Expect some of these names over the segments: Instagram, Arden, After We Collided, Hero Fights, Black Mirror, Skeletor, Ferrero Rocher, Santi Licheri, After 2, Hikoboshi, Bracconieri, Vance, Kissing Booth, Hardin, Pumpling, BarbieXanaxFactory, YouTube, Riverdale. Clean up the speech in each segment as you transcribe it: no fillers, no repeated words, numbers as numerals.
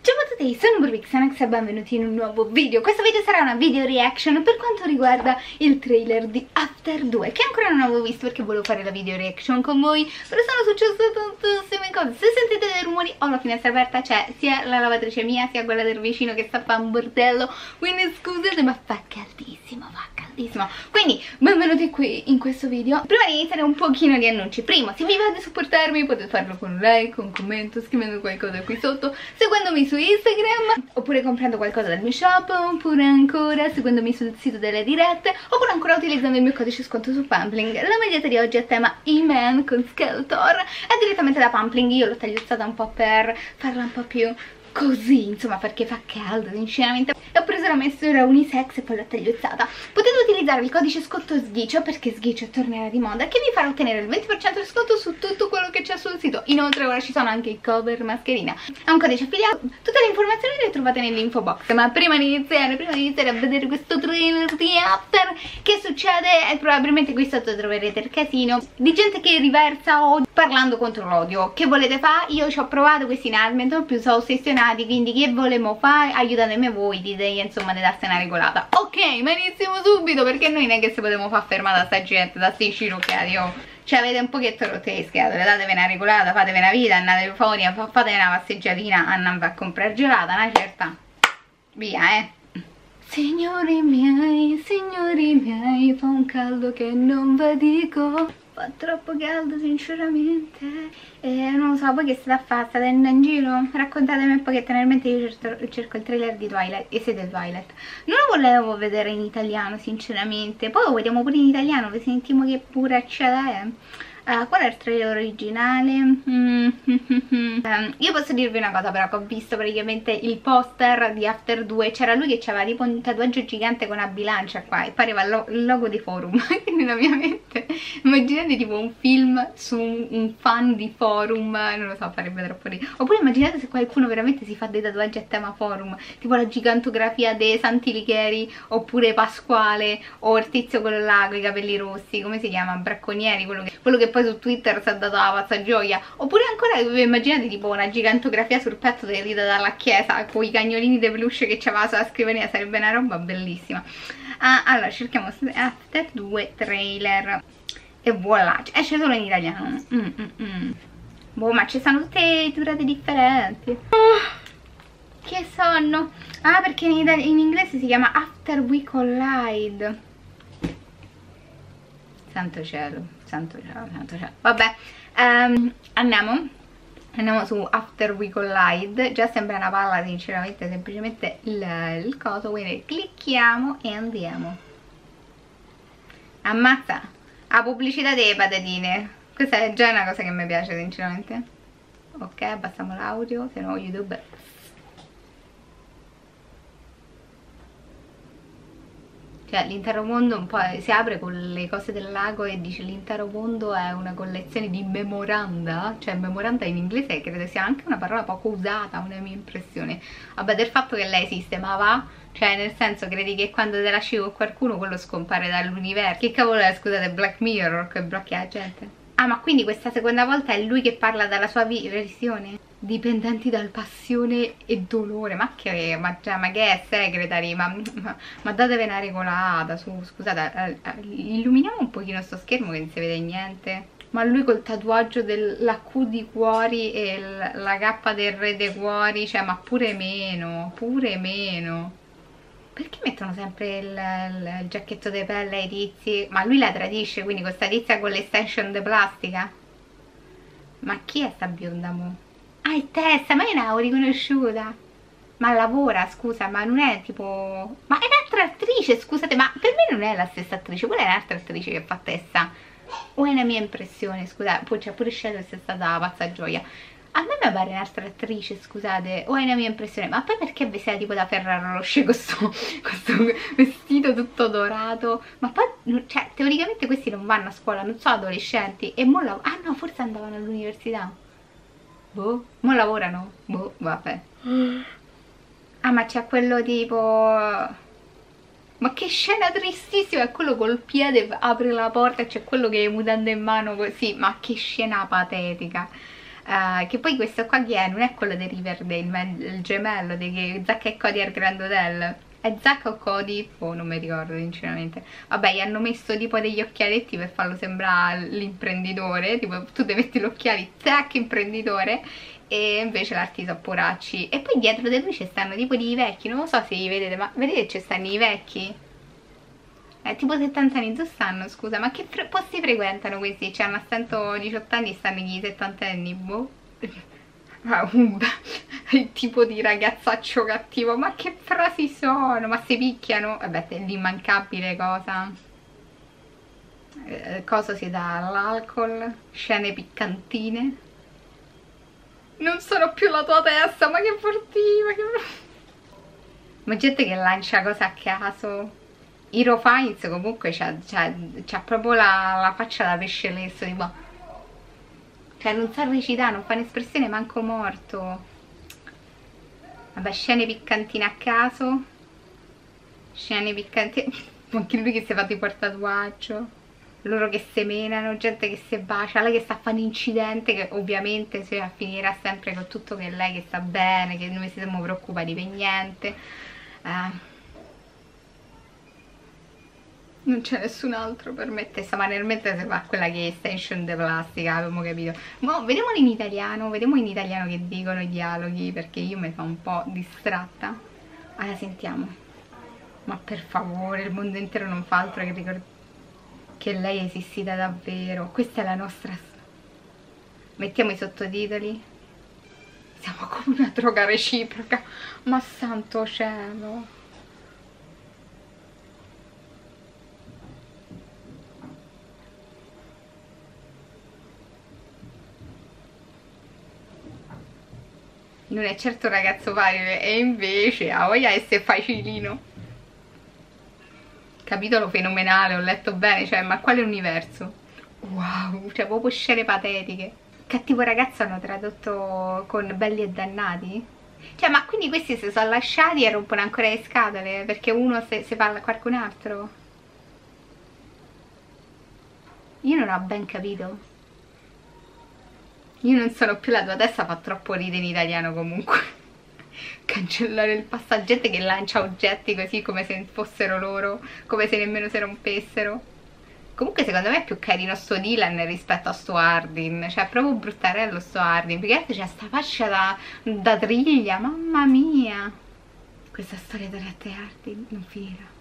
Ciao a tutti, sono BarbieXanax e benvenuti in un nuovo video. Questo video sarà una video reaction per quanto riguarda il trailer di After 2, che ancora non avevo visto perché volevo fare la video reaction con voi, però sono successe tantissime cose. Se sentite dei rumori ho la finestra aperta, c'è sia la lavatrice mia sia quella del vicino che sta a fare un bordello, quindi scusate, ma fa caldissimo, va caldissimo. Quindi benvenuti qui in questo video. Prima di iniziare un pochino di annunci. Primo, se vi va di supportarmi potete farlo con un like, un commento, scrivendo qualcosa qui sotto, seguendomi su Instagram, oppure comprando qualcosa dal mio shop, oppure ancora seguendomi sul sito delle dirette, oppure ancora utilizzando il mio codice sconto su Pumpling. La maglietta di oggi è tema E-Man con Skeletor, è direttamente da Pumpling. Io l'ho tagliata un po' per farla un po' più così, insomma, perché fa caldo sinceramente. Ho preso la misura unisex e poi l'ho tagliuzzata. Potete utilizzare il codice sconto sghiccio, perché sghiccio tornerà di moda, che vi farà ottenere il 20% di sconto su tutto quello che c'è sul sito. Inoltre ora ci sono anche i cover mascherina, è un codice affiliato. Tutte le informazioni le trovate nell'info box. Ma prima di iniziare a vedere questo trailer di After, che succede? E probabilmente qui sotto troverete il casino di gente che riversa odio parlando contro l'odio. Che volete fare? Io ci ho provato questi inarmento, più sono ossessionata, quindi che volemo fare? Aiutatemi voi, ditei, insomma, di darsi una regolata. Ok, ma iniziamo subito, perché noi non è che se potremmo far fermata da sta gente, da sti cirocchiati, oh. Cioè avete un pochetto rotte le scatole, datevi una regolata, fatevi una vita, andate fuori, fatevi una passeggiatina, andate a comprare gelata, una certa. Via, eh. Signori miei, fa un caldo che non vi dico. Fa troppo caldo sinceramente e non lo so, poi che state a fare? State andando in giro? Raccontatemi un po', che tenermente io cerco il trailer di Twilight. E siete Twilight? Non lo volevo vedere in italiano sinceramente, poi lo vediamo pure in italiano, vi sentiamo che pure c'è è. Qual è il trailer originale? Io posso dirvi una cosa però, che ho visto praticamente il poster di After 2, c'era lui che aveva tipo un tatuaggio gigante con una bilancia qua e pareva il logo di Forum. Quindi la mia mente, immaginate tipo un film su un fan di Forum, non lo so, farebbe troppo ridere. Oppure immaginate se qualcuno veramente si fa dei tatuaggi a tema Forum, tipo la gigantografia dei Santi Licheri, oppure Pasquale, o il tizio quello là con i capelli rossi, come si chiama? Bracconieri, quello che poi su Twitter si è data la pazza gioia. Oppure ancora immaginate tipo una gigantografia sul petto delle dita dalla chiesa con i cagnolini di peluche che c'aveva sulla scrivania, sarebbe una roba bellissima. Allora cerchiamo After 2 trailer e voilà, esce solo in italiano. Boh, ma ci sono tutte durate differenti, che sonno. Ah, perché in inglese si chiama After We Collide. Santo cielo, santo cielo, santo cielo. Vabbè, andiamo su After We Collide. Già sembra una palla sinceramente, semplicemente il coso. Quindi clicchiamo e andiamo. Ammazza, la pubblicità delle patatine. Questa è già una cosa che mi piace sinceramente. Ok, abbassiamo l'audio, se no YouTube. Cioè l'intero mondo un po' si apre con le cose del lago e dice l'intero mondo è una collezione di memoranda. Cioè memoranda in inglese credo sia anche una parola poco usata, una mia impressione. Vabbè, del fatto che lei esiste, ma va? Cioè nel senso, credi che quando te lasci con qualcuno quello scompare dall'universo? Che cavolo è, scusate, Black Mirror che blocca la gente? Ah, ma quindi questa seconda volta è lui che parla dalla sua visione? Dipendenti dal passione e dolore, ma che è segretari, ma datevi una regolata su, scusate, illuminiamo un pochino sto schermo che non si vede niente. Ma lui col tatuaggio della Q di cuori e la K del re dei cuori, cioè ma pure meno. Perché mettono sempre il giacchetto di pelle ai tizi? Ma lui la tradisce quindi con sta tizia con l'extension di plastica? Ma chi è sta bionda mo? Ah, è Tessa, ma io non l'ho riconosciuta. Ma lavora, scusa, ma non è tipo... Ma è un'altra attrice, scusate, ma per me non è la stessa attrice, quella è un'altra attrice che fa Tessa. O è una mia impressione, scusate, poi c'è pure scelto se è stata la pazza gioia. A me mi pare un'altra attrice, scusate, o è una mia impressione, ma poi perché vestita tipo da Ferrero Rocher questo vestito tutto dorato? Ma poi, cioè, teoricamente questi non vanno a scuola, non sono adolescenti, e mo lavorano, ah no, forse andavano all'università, boh, mo lavorano, boh, vabbè. Ah, ma c'è quello tipo... Ma che scena tristissima, è quello col piede apre la porta e c'è quello che le mutande in mano così, ma che scena patetica. che poi questo qua chi è? Non è quello di Riverdale, ma è il gemello di Zack e Cody al Grand Hotel. È Zack o Cody? Oh, non mi ricordo sinceramente. Vabbè, gli hanno messo tipo degli occhialetti per farlo sembrare l'imprenditore, tipo tu ti metti gli occhiali, Zack imprenditore, e invece l'artista a poracci. E poi dietro di lui ci stanno tipo dei vecchi, non lo so se li vedete, ma vedete ci stanno i vecchi? Tipo 70 anni giù stanno, scusa, ma che posti frequentano questi? Cioè hanno 118 anni e stanno gli 70 anni, boh. Ma un tipo di ragazzaccio cattivo, ma che frasi sono? Ma si picchiano? Vabbè, l'immancabile cosa. Cosa si dà all'alcol? Scene piccantine. Non sono più la tua testa, ma che fortiva, che... Ma gente che lancia cose a caso. Hero Fights comunque c'ha proprio la faccia da pesce lesso, tipo, cioè non sa recitare, non fa un'espressione manco morto. Vabbè, scene piccantine a caso, scene piccantine, anche lui che si è fatto i portatuaggio, loro che semenano, gente che si bacia, lei che sta a fare un incidente, che ovviamente cioè, finirà sempre con tutto che lei che sta bene, che noi siamo preoccupati per niente. Non c'è nessun altro per me, testa, ma realmente se va quella che è extension de plastica, abbiamo capito. Ma vediamo in italiano che dicono i dialoghi, perché io mi sono un po' distratta. Allora, sentiamo. Ma per favore, il mondo intero non fa altro che ricordare che lei è esistita davvero. Questa è la nostra storia. Mettiamo i sottotitoli. Siamo come una droga reciproca. Ma santo cielo. Non è certo un ragazzo facile, e invece ha voglia di essere facilino. Capitolo fenomenale, ho letto bene, cioè, ma quale universo? Wow, cioè proprio scene patetiche. Cattivo ragazzo hanno tradotto con belli e dannati? Cioè, ma quindi questi si sono lasciati e rompono ancora le scatole, perché uno se parla a qualcun altro? Io non ho ben capito. Io non sono più la tua testa, fa troppo ridere in italiano comunque. Cancellare il passaggio, gente che lancia oggetti così come se fossero loro, come se nemmeno si rompessero. Comunque secondo me è più carino sto Dylan rispetto a sto Hardin, cioè è proprio bruttarello sto Hardin, perché c'è sta faccia da triglia, mamma mia. Questa storia tra te e Hardin non finirà.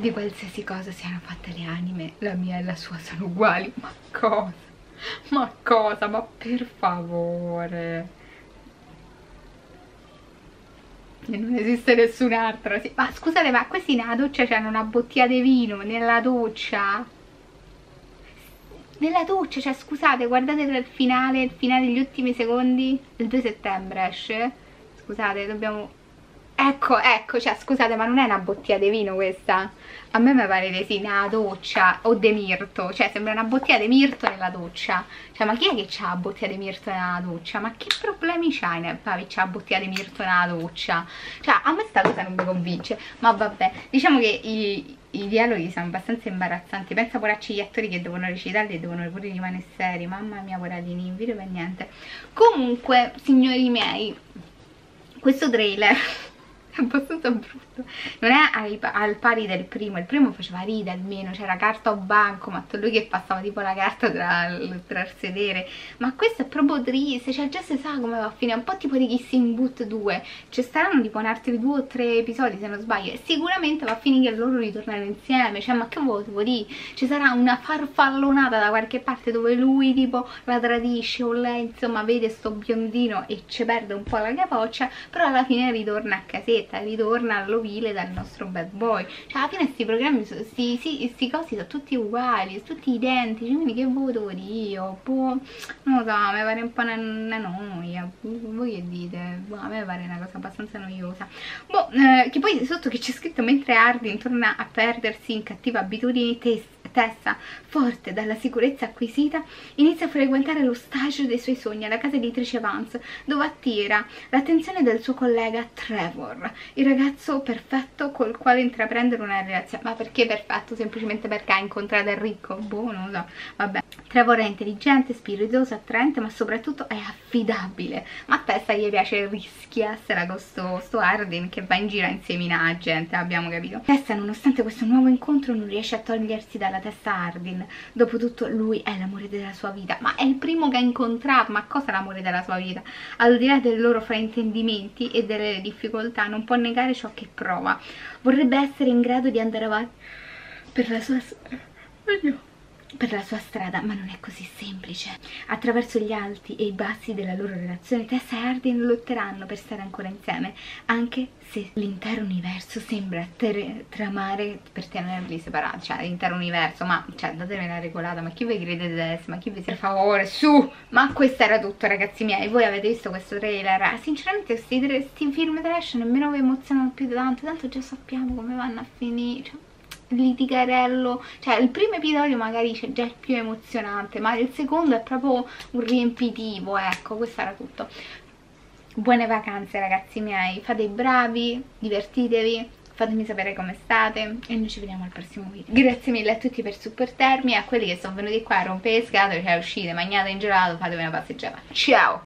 Di qualsiasi cosa siano fatte le anime, la mia e la sua sono uguali. Ma cosa? Ma cosa? Ma per favore. E non esiste nessun altro. Sì. Ma scusate, ma questi nella doccia c'hanno una bottiglia di vino, nella doccia? Nella doccia, cioè scusate, guardate il finale degli ultimi secondi, il 2 settembre esce. Scusate, dobbiamo... Ecco, cioè scusate, ma non è una bottiglia di vino questa? A me mi pare di sì, una doccia o de mirto, cioè sembra una bottiglia di mirto nella doccia. Cioè, ma chi è che c'ha la bottiglia di mirto nella doccia? Ma che problemi c'hai nel pavi c'ha la bottiglia di mirto nella doccia? Cioè, a me sta cosa non mi convince, ma vabbè, diciamo che i dialoghi sono abbastanza imbarazzanti. Pensa poracci gli attori che devono recitarli e devono pure rimanere seri, mamma mia, poradini, in video per niente. Comunque, signori miei, questo trailer... è abbastanza brutto, non è al pari del primo. Il primo faceva ridere almeno, c'era carta o banco, ma lui che passava tipo la carta tra il sedere, ma questo è proprio triste, cioè già si sa come va a finire, un po' tipo di Kissing Booth 2, ci staranno tipo un altri 2 o 3 episodi se non sbaglio, e sicuramente va a finire che loro ritornano insieme, cioè ma che volevo dire, ci sarà una farfallonata da qualche parte dove lui tipo la tradisce o lei insomma vede sto biondino e ci perde un po' la capoccia, però alla fine ritorna a casetta, ritorna all'ovile dal nostro bad boy. Cioè alla fine questi programmi, questi cosi sono tutti uguali, sono tutti identici, quindi che voto io? Boh, non lo so, a me pare un po' una noia, voi che dite? Boh, a me pare una cosa abbastanza noiosa. Boh, che poi sotto che c'è scritto mentre Hardin torna a perdersi in cattive abitudini Tessa, forte dalla sicurezza acquisita, inizia a frequentare lo stage dei suoi sogni alla casa editrice Vance, dove attira l'attenzione del suo collega Trevor, il ragazzo perfetto col quale intraprendere una relazione. Ma perché perfetto? Semplicemente perché ha incontrato il ricco? Boh, non lo so, vabbè. Trevor è intelligente, spiritoso, attraente, ma soprattutto è affidabile. Ma a Tessa gli piace rischiarsela con sto Arden che va in giro a inseminare gente, abbiamo capito. Tessa, nonostante questo nuovo incontro, non riesce a togliersi dalla testa Arden. Dopotutto lui è l'amore della sua vita, ma è il primo che ha incontrato, ma cosa è l'amore della sua vita? Al di là dei loro fraintendimenti e delle difficoltà, non può negare ciò che prova. Vorrebbe essere in grado di andare avanti per la sua strada, ma non è così semplice. Attraverso gli alti e i bassi della loro relazione, Tessa e Arden lotteranno per stare ancora insieme, anche se l'intero universo sembra tramare per tenerli separati. Cioè l'intero universo, ma cioè datemi una regolata, ma chi vi credete di essere? Ma chi vi... per favore, su! Ma questo era tutto, ragazzi miei. Voi avete visto questo trailer? Sinceramente questi film trash nemmeno vi emozionano più tanto, tanto già sappiamo come vanno a finire, cioè litigarello. Cioè il primo episodio magari c'è già il più emozionante, ma il secondo è proprio un riempitivo. Ecco, questo era tutto. Buone vacanze ragazzi miei, fate i bravi, divertitevi, fatemi sapere come state e noi ci vediamo al prossimo video. Grazie mille a tutti per supportarmi, a quelli che sono venuti qua a rompere le scatole, cioè uscite, mangiate in gelato, fatevi una passeggiata. Ciao!